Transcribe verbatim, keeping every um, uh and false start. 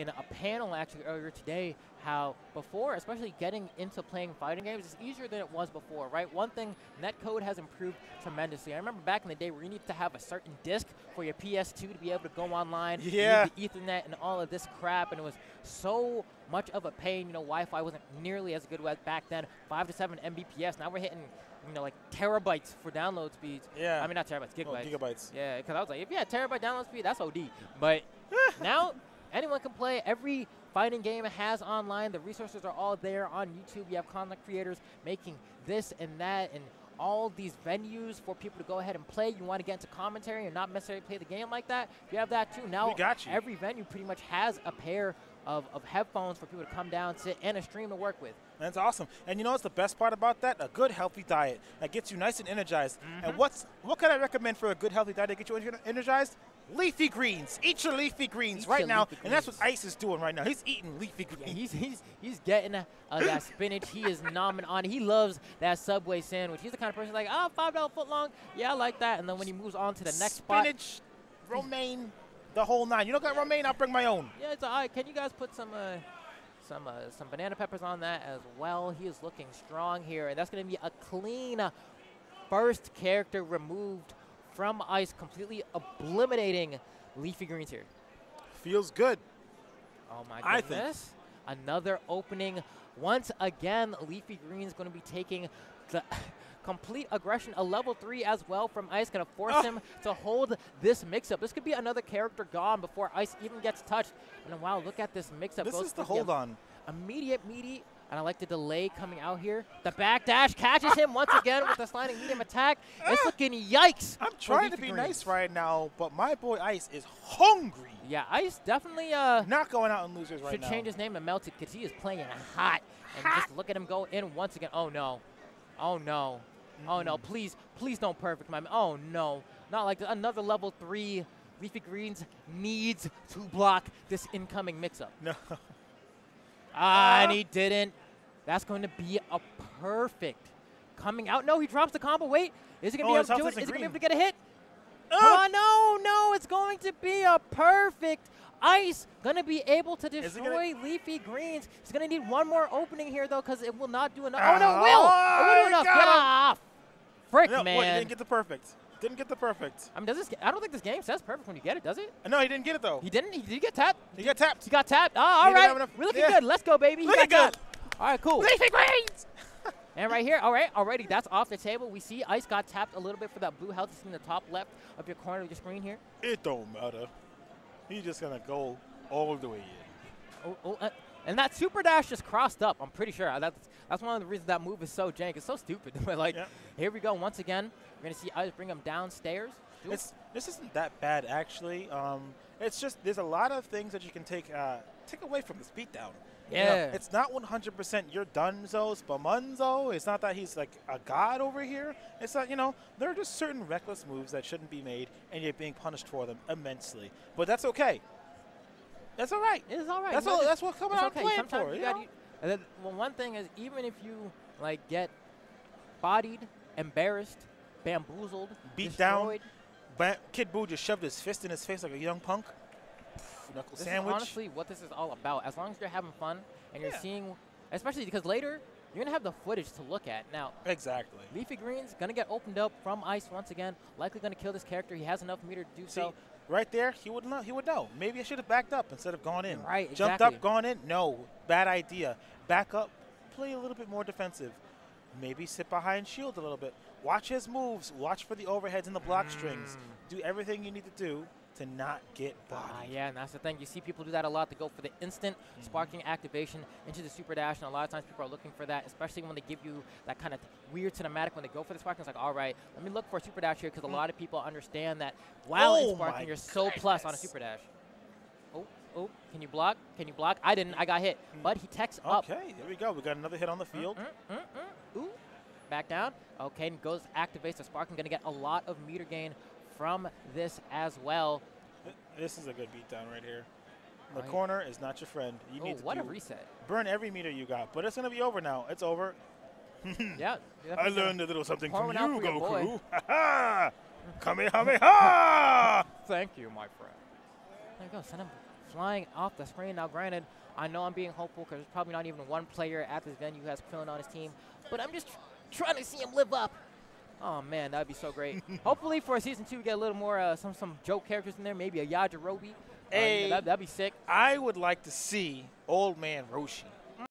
in a panel actually earlier today how before, especially getting into playing fighting games, is easier than it was before, right? One thing, netcode has improved tremendously. I remember back in the day where you need to have a certain disk for your P S two to be able to go online, yeah. You need the Ethernet and all of this crap, and it was so much of a pain. You know, Wi-Fi wasn't nearly as good as back then, five to seven megabits per second. Now we're hitting, you know, like terabytes for download speeds. Yeah. I mean, not terabytes, gigabytes. Oh, gigabytes. Yeah, because I was like, if you had terabyte download speed, that's O D. But now anyone can play. Every fighting game has online. The resources are all there on YouTube. You have content creators making this and that and all these venues for people to go ahead and play. You want to get into commentary and not necessarily play the game like that. You have that too. Now we got you. Every venue pretty much has a pair of, of headphones for people to come down, sit, and a stream to work with. That's awesome. And you know what's the best part about that? A good, healthy diet that gets you nice and energized. Mm-hmm. And what's what can I recommend for a good, healthy diet to get you energized? Leafy greens. Eat your leafy greens eat right now. Greens. And that's what Ice is doing right now. He's eating leafy greens. Yeah, he's, he's, he's getting uh, that spinach. He is nomming on it. He loves that Subway sandwich. He's the kind of person like, oh, five dollar foot long. Yeah, I like that. And then when he moves on to the next spot. Spinach, romaine, the whole nine. You don't got yeah. romaine? I'll bring my own. Yeah, it's all right. Can you guys put some... Uh, Some, uh, some banana peppers on that as well. He is looking strong here, and that's going to be a clean first character removed from Ice, completely eliminating Leafy Greens here. Feels good. Oh, my goodness. I think. Another opening. Once again, Leafy Greens going to be taking the complete aggression, a level three as well from Ice, going to force oh. him to hold this mix-up. This could be another character gone before Ice even gets touched. And wow, look at this mix-up. This Goes is the hold the on. Immediate meaty, and I like the delay coming out here. The back dash catches him once again with the sliding medium attack. It's looking yikes. I'm trying to be Greens. nice right now, but my boy Ice is hungry. Yeah, Ice definitely uh, not going out on losers right now. Should change his name to Melted because he is playing hot. And hot. Just look at him go in once again. Oh, no. Oh, no. Oh, no, please, please don't perfect my, oh, no. Not like that. Another level three. Leafy Greens needs to block this incoming mix-up. No. Ah, uh, and he didn't. That's going to be a perfect coming out. No, he drops the combo. Wait, is he going to oh, be able to do it? Is he going to be able to get a hit? Oh, uh, no, no, it's going to be a perfect. Ice going to be able to destroy Leafy Greens. He's going to need one more opening here, though, because it will not do enough. Oh, no, it will. Oh, it will do enough. Get off. Frick, no, man. Well, he didn't get the perfect. Didn't get the perfect. I mean, does this? I don't think this game says perfect when you get it, does it? No, he didn't get it, though. He didn't? He did get tapped? He got tapped. He got tapped. Oh, all right. We're looking yeah. good. Let's go, baby. He looking got good. Tapped. All right, cool. Leafy Greens. And right here, all right, already that's off the table. We see Ice got tapped a little bit for that blue health. It's in the top left of your corner of your screen here. It don't matter. He's just going to go all the way in. Oh, oh, uh, and that super dash just crossed up, I'm pretty sure. That's, that's one of the reasons that move is so jank. It's so stupid. But, like, yeah. here we go once again. We're going to see Ice bring him downstairs. It's, this isn't that bad, actually. Um, it's just there's a lot of things that you can take uh, take away from this beatdown. Yeah. You know, it's not one hundred percent you're Dunzo's Bamunzo. It's not that he's, like, a god over here. It's that, you know, there are just certain reckless moves that shouldn't be made, and you're being punished for them immensely. But that's okay. That's all right. It's all right. That's, all, that's what coming out okay. playing for. You you gotta, and then, well, one thing is, even if you, like, get bodied, embarrassed, bamboozled, beat down, ba Kid Buu just shoved his fist in his face like a young punk. Knuckle this sandwich. Is honestly what this is all about. As long as you're having fun and you're yeah. seeing, especially because later you're gonna have the footage to look at. Now, exactly. Leafy Greens gonna get opened up from Ice once again. Likely gonna kill this character. He has enough meter to do See, so. Right there, he would know. He would know. Maybe I should have backed up instead of gone in. Right. Exactly. Jumped up, gone in. No, bad idea. Back up. Play a little bit more defensive. Maybe sit behind shield a little bit. Watch his moves. Watch for the overheads and the block mm. strings. Do everything you need to do to not get bodied. Ah, yeah, and that's the thing. You see people do that a lot. They go for the instant mm-hmm. sparking activation into the super dash, and a lot of times people are looking for that, especially when they give you that kind of weird cinematic when they go for the sparking. It's like, all right, let me look for a super dash here because mm-hmm. a lot of people understand that while oh it's sparking, you're so goodness. plus on a super dash. Oh, oh, can you block? Can you block? I didn't. I got hit, mm-hmm. but he techs okay, up. Okay, there we go. We got another hit on the field. Mm-hmm, mm-hmm. Ooh, back down. Okay, and goes activates the sparking. Going to get a lot of meter gain from this as well. This is a good beatdown right here. The right. corner is not your friend. You oh, need to what a reset. Burn every meter you got, but it's going to be over now. It's over. yeah. I learned a little something from you, Goku. Ha ha! Kamehameha! Thank you, my friend. There you go. Send him flying off the screen. Now, granted, I know I'm being hopeful because there's probably not even one player at this venue who has Krillin on his team, but I'm just tr trying to see him live up. Oh, man, that would be so great. Hopefully for Season two we get a little more uh, some, some joke characters in there, maybe a Yajirobe. Hey, uh, you know, that would be sick. I would like to see Old Man Roshi.